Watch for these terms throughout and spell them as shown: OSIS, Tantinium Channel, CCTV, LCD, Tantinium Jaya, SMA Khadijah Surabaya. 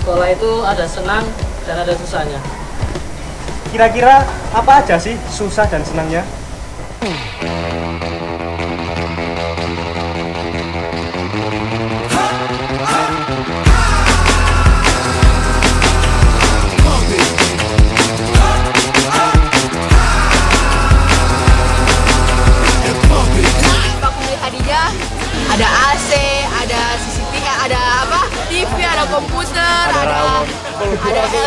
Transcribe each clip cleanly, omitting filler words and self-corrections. Sekolah itu ada senang dan ada susahnya. Kira-kira apa aja sih susah dan senangnya? Ada AC, ada CCTV, ada apa? TV, ada komputer, ada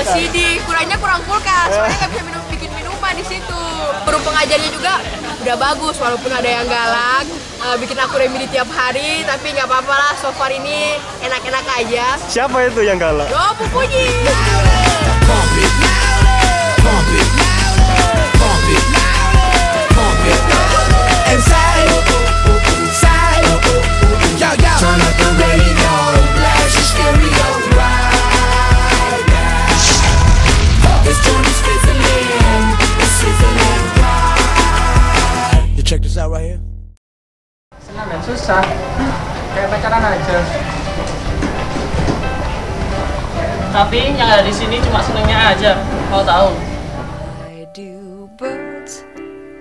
LCD. Kurangnya kurang kulkas, soalnya nggak bisa bikin minuman di situ. Guru pengajarnya juga udah bagus, walaupun ada yang galak, bikin aku remedi tiap hari, tapi nggak apa-apa lah. So far ini enak-enak aja. Siapa itu yang galak? Oh, pupunya. Senang dan susah, kayak pacaran aja. Tapi yang ada di sini cuma senangnya aja, mau tahu? Why do birds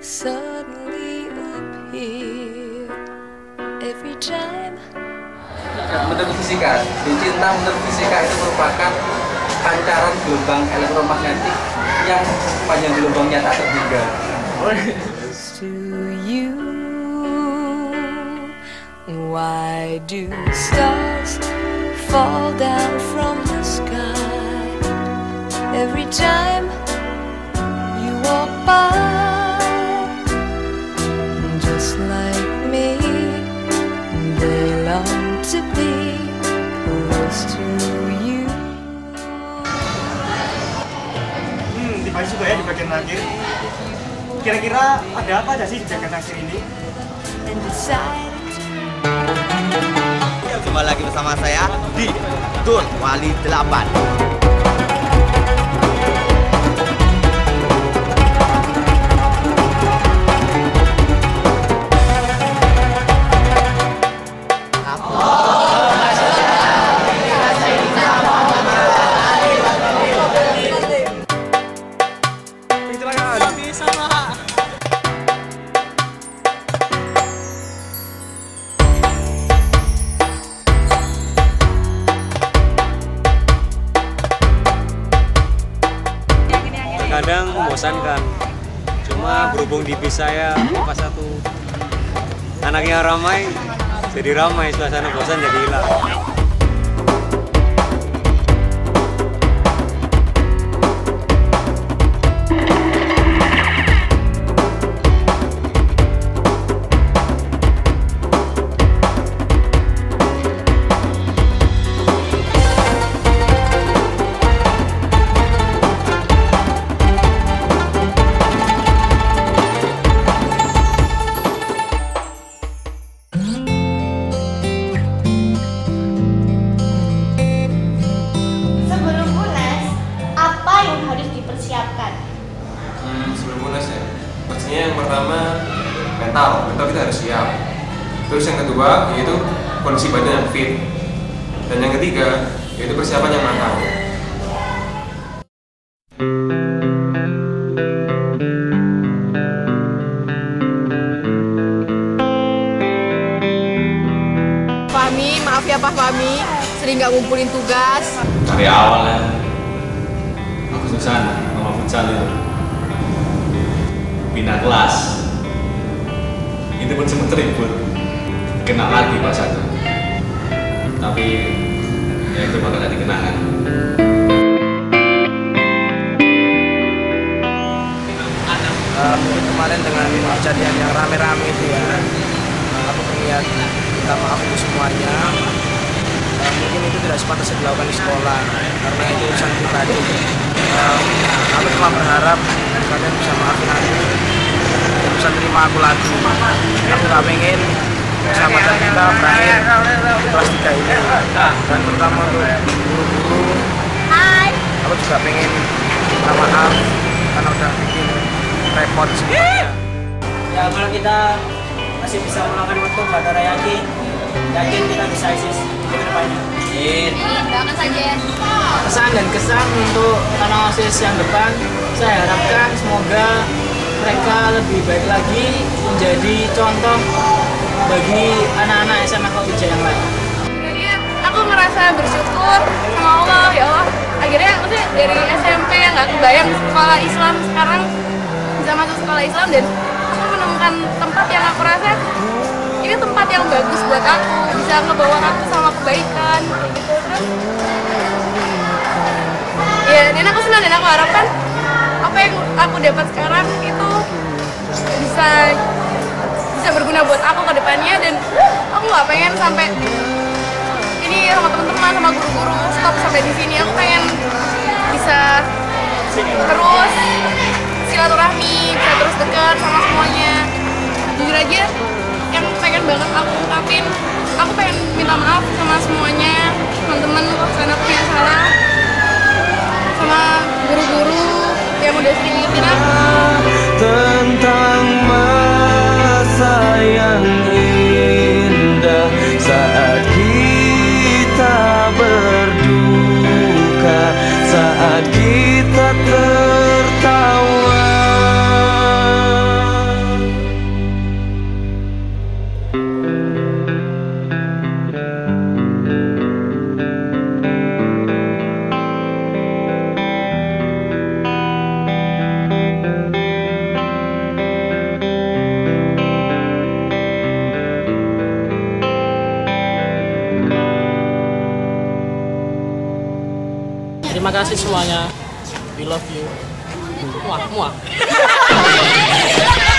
suddenly appear every time? Menurut fisika, cinta menurut fisika itu merupakan pancaran gelombang elektromagnetik yang panjang gelombangnya tak terhingga. Why do stars fall down from the sky every time you walk by? Just like me, they long to be close to you. Dipakai juga ya di bagian akhir. Kira-kira ada apa aja sih di bagian akhir ini? Kembali lagi bersama saya di Tur Wali 8. Kadang membosankan, cuma berhubung di bis saya pas satu anaknya ramai, jadi ramai, suasana bosan jadi hilang. Yang pertama mental kita harus siap. Terus yang kedua yaitu kondisi badan yang fit. Dan yang ketiga yaitu persiapan yang matang. Fahmi, maaf ya Pak Fahmi, sering nggak ngumpulin tugas. Dari awal ya, aku susah sama futsal itu. Pindah kelas itu pun sempat ribut, kena lagi pas satu, tapi ya itu bakal jadi kenangan. Kemarin dengan kejadian yang rame-rame itu ya, aku pengen minta maaf untuk semuanya. Mungkin itu tidak sepatutnya dilakukan di sekolah karena itu urusan pribadi. Aku cuma berharap kalian bisa maafin aku, bisa terima aku lagi. Aku gak pengen persahabatan kita berakhir di kelas 3 ini, dan terutama untuk guru-guru. Aku juga pengen minta maaf karena udah bikin repot semuanya. Ya kalau kita masih bisa melakukan waktu, Mbak Tara yakin kita bisa ISIS ke depannya. silakan saja. Pesan dan kesan untuk anak OSIS yang depan, saya harapkan semoga mereka lebih baik lagi menjadi contoh bagi anak-anak SMA Khadijah yang lain. Jadi aku merasa bersyukur sama Allah, ya Allah. Akhirnya maksudnya dari SMP yang nggak kebayang sekolah Islam, sekarang bisa masuk sekolah Islam dan aku menemukan tempat yang aku rasa ini tempat yang bagus buat aku, bisa ngebawa aku sama kebaikan kayak gitu. Terus ya, dan aku senang dan aku harapkan apa yang aku dapat sekarang itu bisa berguna buat aku ke depannya, dan aku nggak pengen sampai ini sama teman-teman, sama guru-guru stop sampai di sini. Aku pengen bisa terus silaturahmi, bisa terus dekat sama semuanya. Jujur aja yang pengen banget aku ungkapin, aku pengen minta maaf sama semuanya, teman-teman karena aku yang salah, sama guru-guru yang udah sering ngingetin aku tentang masa yang indah saat kita berduka, saat kita tertawa. Terima kasih semuanya. We love you. Muah, muah.